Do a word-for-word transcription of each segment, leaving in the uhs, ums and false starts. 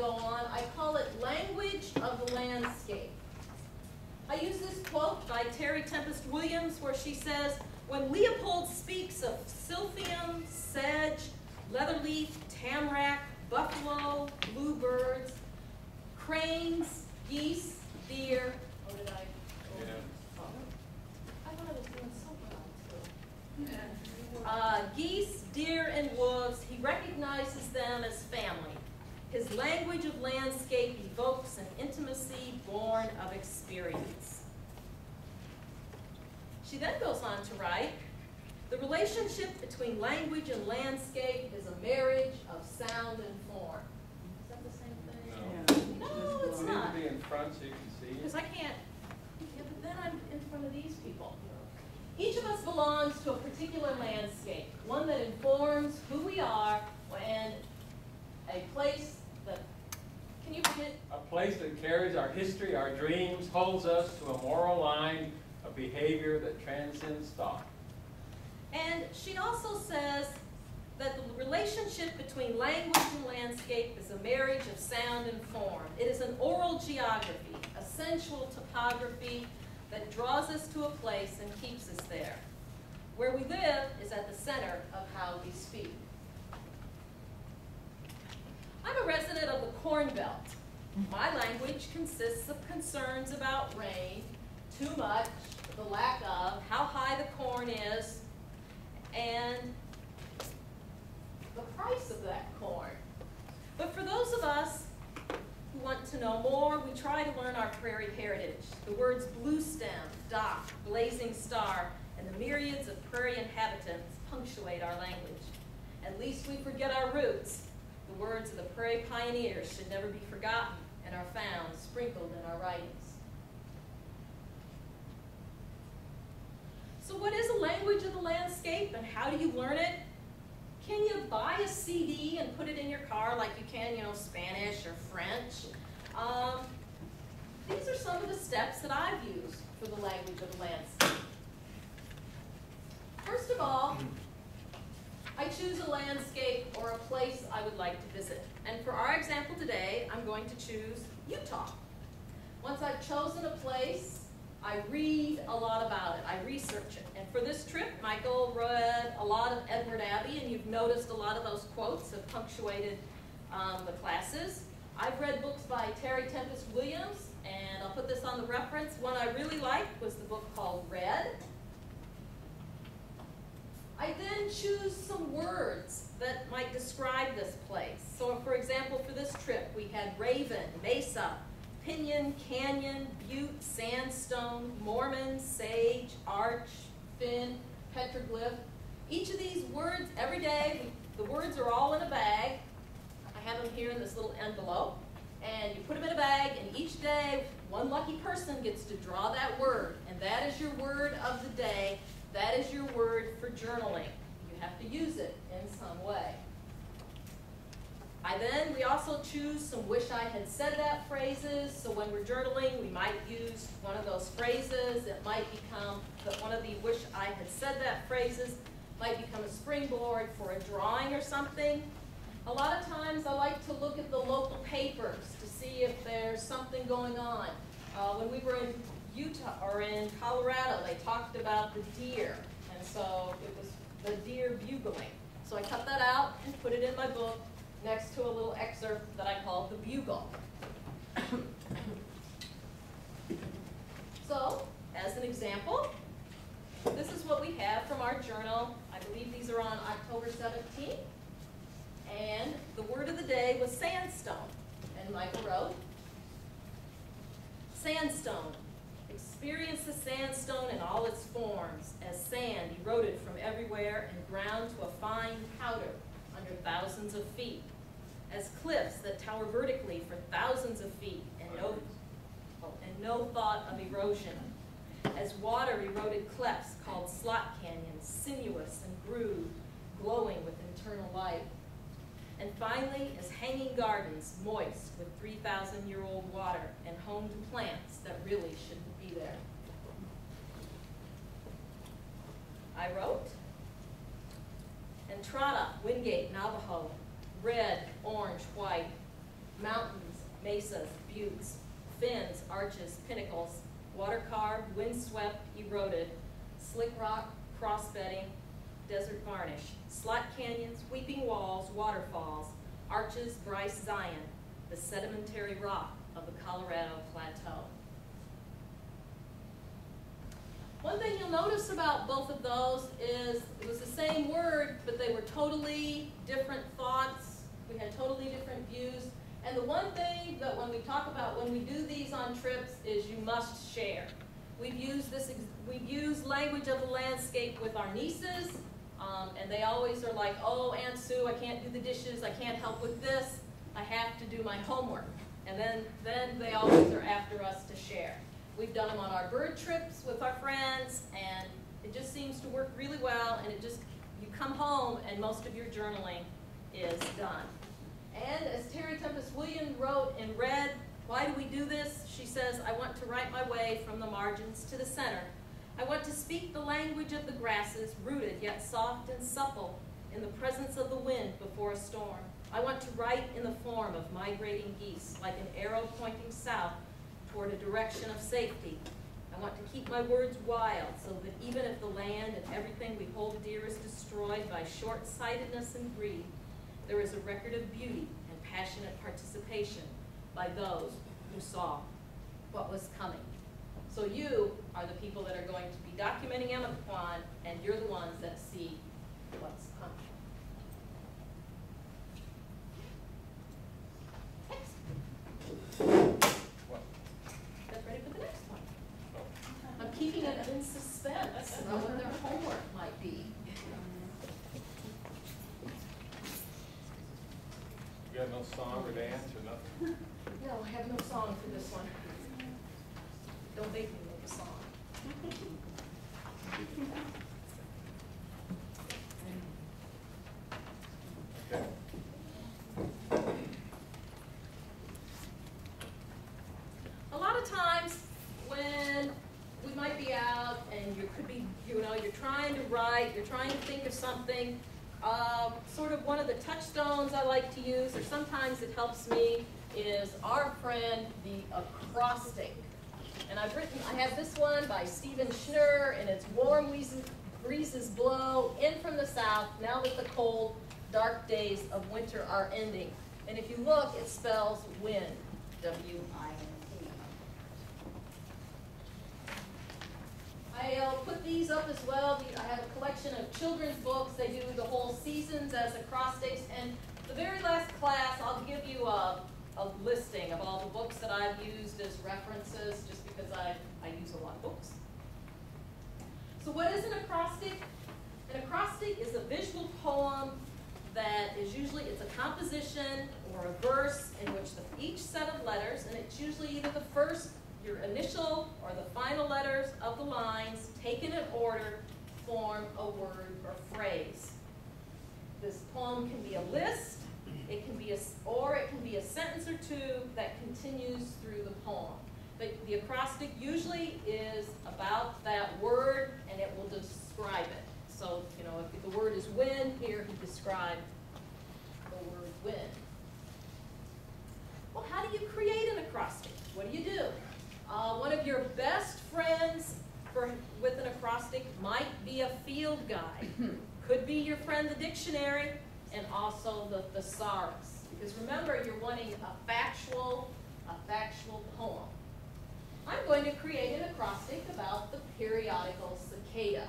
go on, I call it language of the landscape. I use this quote by Terry Tempest Williams where she says, when Leopold speaks of silphium, sedge, leatherleaf, tamarack, buffalo, bluebirds, cranes, geese, deer, oh, did I? Oh, yeah. Oh. I thought I was doing so well, too. Uh, geese, deer, and wolves, he recognizes them as family. His language of landscape evokes an intimacy born of experience. She then goes on to write, the relationship between language and landscape is a marriage of sound and form. Is that the same thing? No, yeah. no it's you not. You need to be in front so you can see. Because I can't. Yeah, but then I'm in front of these people. Each of us belongs to a particular landscape, one that informs who we are, and a place that, can you forget? A place that carries our history, our dreams, holds us to a moral line of behavior that transcends thought. And she also says that the relationship between language and landscape is a marriage of sound and form. It is an oral geography, a sensual topography, that draws us to a place and keeps us there. Where we live is at the center of how we speak. I'm a resident of the Corn Belt. My language consists of concerns about rain, too much, the lack of, how high the corn is, and the price of that corn. But for those of us who want to know more, we try to learn our prairie heritage. The words blue stem, dock, blazing star, and the myriads of prairie inhabitants punctuate our language. At least we forget our roots. The words of the prairie pioneers should never be forgotten and are found sprinkled in our writings. So what is a language of the landscape and how do you learn it? Can you buy a C D and put it in your car like you can, you know, Spanish or French? Um, these are some of the steps that I've used for the language of the landscape. First of all, I choose a landscape or a place I would like to visit. And for our example today, I'm going to choose Utah. Once I've chosen a place, I read a lot about it, I research it. And for this trip, Michael read a lot of Edward Abbey, and you've noticed a lot of those quotes have punctuated um, the classes. I've read books by Terry Tempest Williams, and I'll put this on the reference. One I really liked was the book called Red. I then choose some words that might describe this place. So for example, for this trip, we had raven, mesa, pinyon, canyon, butte, sandstone, Mormon, sage, arch, fin, petroglyph. Each of these words, every day, the words are all in a bag. I have them here in this little envelope. And you put them in a bag, and each day, one lucky person gets to draw that word. And that is your word of the day. That is your word for journaling. You have to use it in some way. I then, we also choose some wish I had said that phrases, so when we're journaling, we might use one of those phrases. It might become, that one of the wish I had said that phrases might become a springboard for a drawing or something. A lot of times I like to look at the local papers to see if there's something going on. Uh, when we were in Utah, or in Colorado, they talked about the deer, and so it was the deer bugling. So I cut that out and put it in my book, next to a little excerpt that I called The Bugle. So, as an example, this is what we have from our journal. I believe these are on October seventeenth. And the word of the day was sandstone. And Michael wrote, sandstone. Experience the sandstone in all its forms, as sand eroded from everywhere and ground to a fine powder under thousands of feet. As cliffs that tower vertically for thousands of feet and no, and no thought of erosion. As water-eroded clefts called slot canyons, sinuous and grooved, glowing with internal light. And finally, as hanging gardens, moist with three thousand year old water and home to plants that really shouldn't be there. I wrote, Entrada, Wingate, Navajo, red, orange, white, mountain, mesas, buttes, fins, arches, pinnacles, water-carved, windswept, eroded, slick rock, cross-bedding, desert varnish, slot canyons, weeping walls, waterfalls, arches, Bryce Zion, the sedimentary rock of the Colorado Plateau. One thing you'll notice about both of those is it was the same word, but they were totally different thoughts. We had totally different views. And the one thing that when we talk about when we do these on trips is you must share. We've used this, we've used language of the landscape with our nieces, um, and they always are like, oh, Aunt Sue, I can't do the dishes, I can't help with this, I have to do my homework. And then, then they always are after us to share. We've done them on our bird trips with our friends, and it just seems to work really well, and it just, you come home and most of your journaling is done. And as Terry Tempest Williams wrote in Red, why do we do this? She says, I want to write my way from the margins to the center. I want to speak the language of the grasses, rooted yet soft and supple in the presence of the wind before a storm. I want to write in the form of migrating geese, like an arrow pointing south toward a direction of safety. I want to keep my words wild so that even if the land and everything we hold dear is destroyed by short-sightedness and greed, there is a record of beauty and passionate participation by those who saw what was coming. So you are the people that are going to be documenting Emiquon, and you're the ones that see what's coming. Next. What? That's ready for the next one. Oh. I'm keeping it in suspense on what their homework might be. You got no song or dance or nothing? No, I have no song for this one. Don't make me make a song. Okay. A lot of times when we might be out and you could be, you know, you're trying to write, you're trying to think of something. Uh, sort of one of the touchstones I like to use, or sometimes it helps me, is our friend the acrostic. And I've written, I have this one by Stephen Schnurr, and it's warm breezes blow in from the south, now that the cold, dark days of winter are ending. And if you look, it spells wind, W I N D. I'll put these up as well. I have a collection of children's books. They do the whole seasons as acrostics. And the very last class, I'll give you a, a listing of all the books that I've used as references, just because I, I use a lot of books. So what is an acrostic? An acrostic is a visual poem that is usually, it's a composition or a verse in which the, each set of letters, and it's usually either the first, your initial, or the final letters of the lines, taken in order, form a word or phrase. This poem can be a list, it can be a, or it can be a sentence or two that continues through the poem. But the acrostic usually is about that word, and it will describe it. So, you know, if the word is wind, here he described the word wind. Well, how do you create an acrostic? What do you do? Uh, one of your best friends for, with an acrostic might be a field guide. Could be your friend the dictionary, and also the thesaurus. Because remember, you're wanting a factual, a factual poem. I'm going to create an acrostic about the periodical cicada.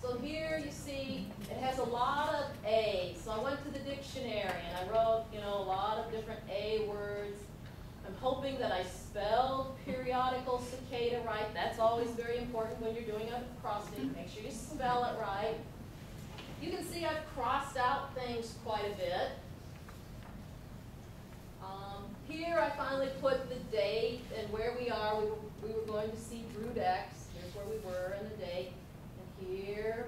So here you see it has a lot of A's. So I went to the dictionary and I wrote, you know, a lot of different A words. I'm hoping that I spelled periodical cicada right. That's always very important when you're doing an acrostic. Make sure you spell it right. You can see I've crossed out things quite a bit. Um, here I finally put the date and where we are. We were, we were going to see Brood X. Here's where we were and the date. And here,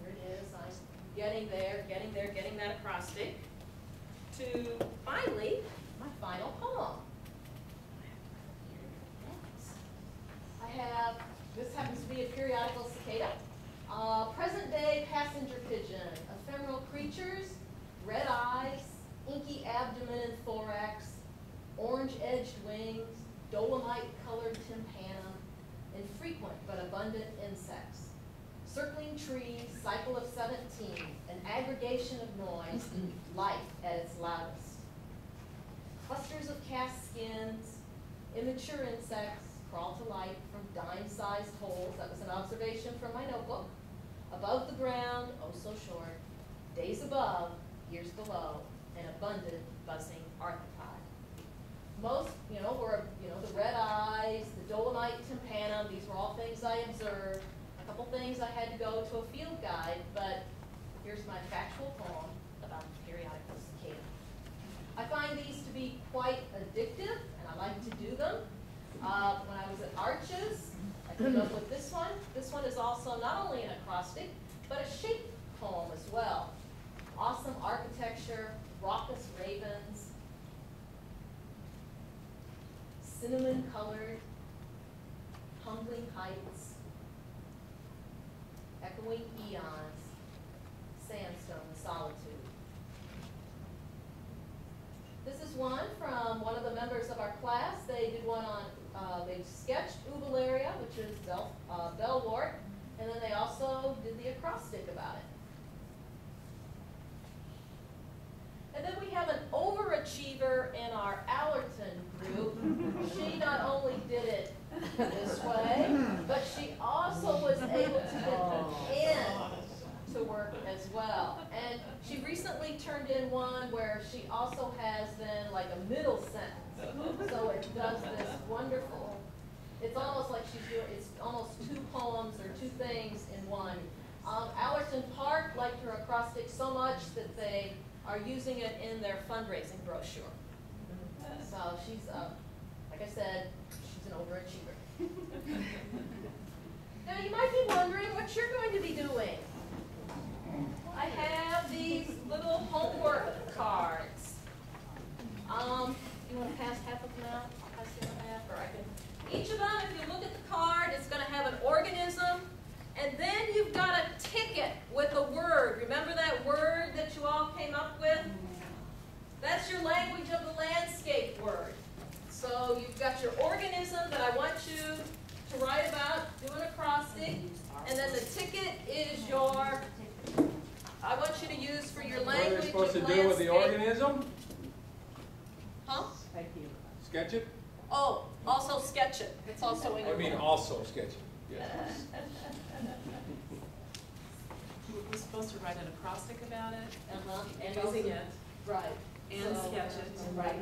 here it is. I'm getting there, getting there, getting that acrostic to finally my final poem. I have, this happens to be a periodical cicada, uh, present day passenger pigeon, ephemeral creatures, red eyes, inky abdomen and thorax, orange edged wings. dolomite-colored tympanum, infrequent but abundant insects. Circling trees, cycle of seventeen, an aggregation of noise, life at its loudest. Clusters of cast skins, immature insects crawl to life from dime-sized holes. That was an observation from my notebook. Above the ground, oh so short, days above, years below, an abundant buzzing arthropod. Most, you know, were, you know, the red eyes, the dolomite tympanum, these were all things I observed. A couple things I had to go to a field guide, but here's my factual poem about the periodical cicada. I find these to be quite addictive, and I like to do them. Uh, when I was at Arches, I came up with this one. This one is also not only an acrostic, but a shape poem as well. Awesome architecture, raucous ravens, cinnamon-colored, humbling heights, echoing eons, sandstone solitude. This is one from one of the members of our class. They did one on, uh, they sketched Uvularia, which is Bell, uh, Bell Lord, and then they also did the acrostic about it. And then we have an overachiever in our Allerton group. She not only did it this way, but she also was able to get in to work as well. And she recently turned in one where she also has then like a middle sentence. So it does this wonderful, it's almost like she's doing, it's almost two poems or two things in one. Um, Allerton Park liked her acrostic so much that they are using it in their fundraising brochure. So she's, uh, like I said, she's an overachiever. Now you might be wondering what you're going to be doing. I have these little homework cards. Um, you want to pass half of them out? I'll pass the other half, or I can. Each of them, if you look at the card, it's going to have an organism, and then you've got a ticket with a word. Remember that word that you all came up with? That's your language of the landscape word. So you've got your organism that I want you to write about, do an acrostic, and then the ticket is your. I want you to use for your language. What are you supposed to do with the organism? Huh? Sketch it? Oh, also sketch it. It's also in your I mean, book. also sketch it. Yes. We're supposed to write an acrostic about it, uh-huh. and using it. Right. And so, sketch it. Right.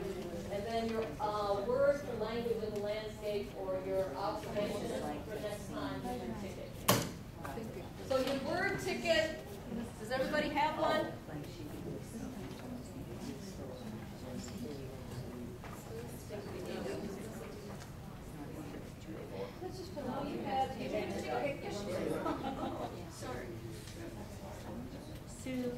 And then your uh, word for language in the landscape or your observation for next time in your ticket. So your word ticket. Does everybody have one? Oh, you have Sorry. Sue,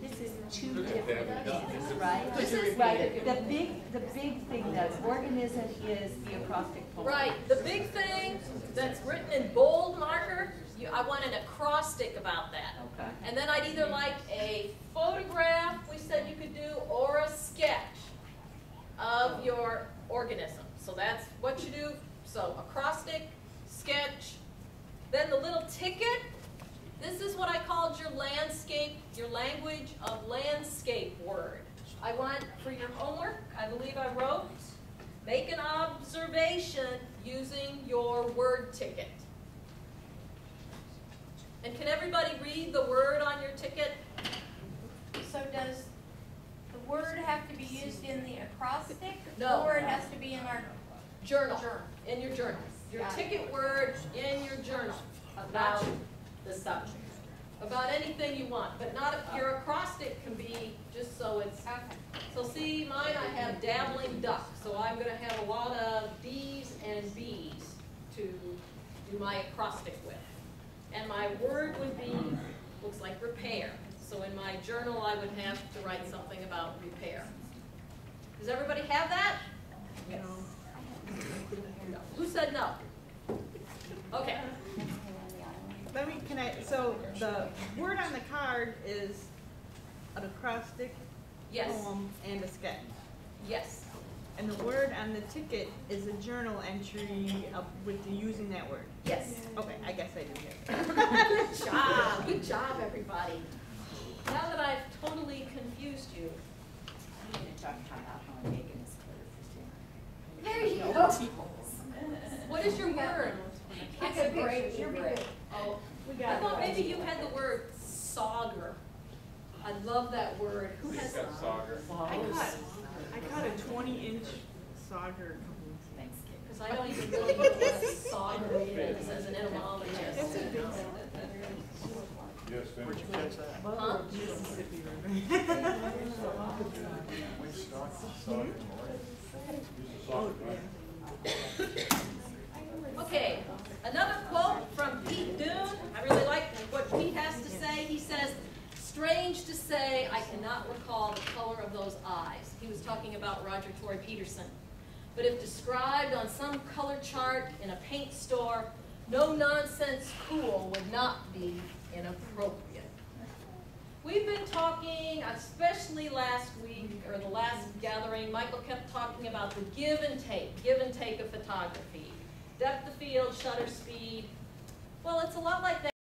this is two different pieces, right? This is right. The big, the big thing that's organism is the acrostic poem. Right. The big thing that's written in bold marker. You, I want an acrostic about that. Okay. And then I'd either like a photograph, we said you could do, or a sketch of your organism. So that's what you do. So acrostic, sketch. Then the little ticket. This is what I called your landscape, your language of landscape word. I want for your homework, I believe I wrote, make an observation using your word ticket. And can everybody read the word on your ticket? So does the word have to be used in the acrostic? No. Or it has to be in our journal. journal. In your journal. Your yeah. ticket word in your journal about the subject. About anything you want. But not if your acrostic can be just so it's. Okay. So see, mine I have dabbling duck. So I'm going to have a lot of D's and B's to do my acrostic with. And my word would be, looks like repair. So in my journal, I would have to write something about repair. Does everybody have that? Yes. No. Who said no? Okay. Let me, can I, so the word on the card is an acrostic yes. poem and a sketch. Yes. And the word on the ticket is a journal entry up with the, using that word. Yes. Yeah. Okay, I guess I did it. Good job. Good job, everybody. Now that I've totally confused you, I'm going to talk about how I'm making this clear. There you go. What is your word? It's a great word. Oh, we got I it. Thought maybe you had the word sauger. I love that word. Who has sauger? I got, I got a twenty-inch sauger. Because I don't even really know what a sauger is as an etymologist. It's a big sauger. Yes, thank you. Huh? Mississippi River. Okay, another quote from Pete Doon. I really like what Pete has to say. He says, "Strange to say, I cannot recall the color of those eyes." He was talking about Roger Tory Peterson. "But if described on some color chart in a paint store, no nonsense cool would not be inappropriate." We've been talking, especially last week or the last gathering, Michael kept talking about the give and take, give and take of photography. Depth of field, shutter speed. Well, it's a lot like that.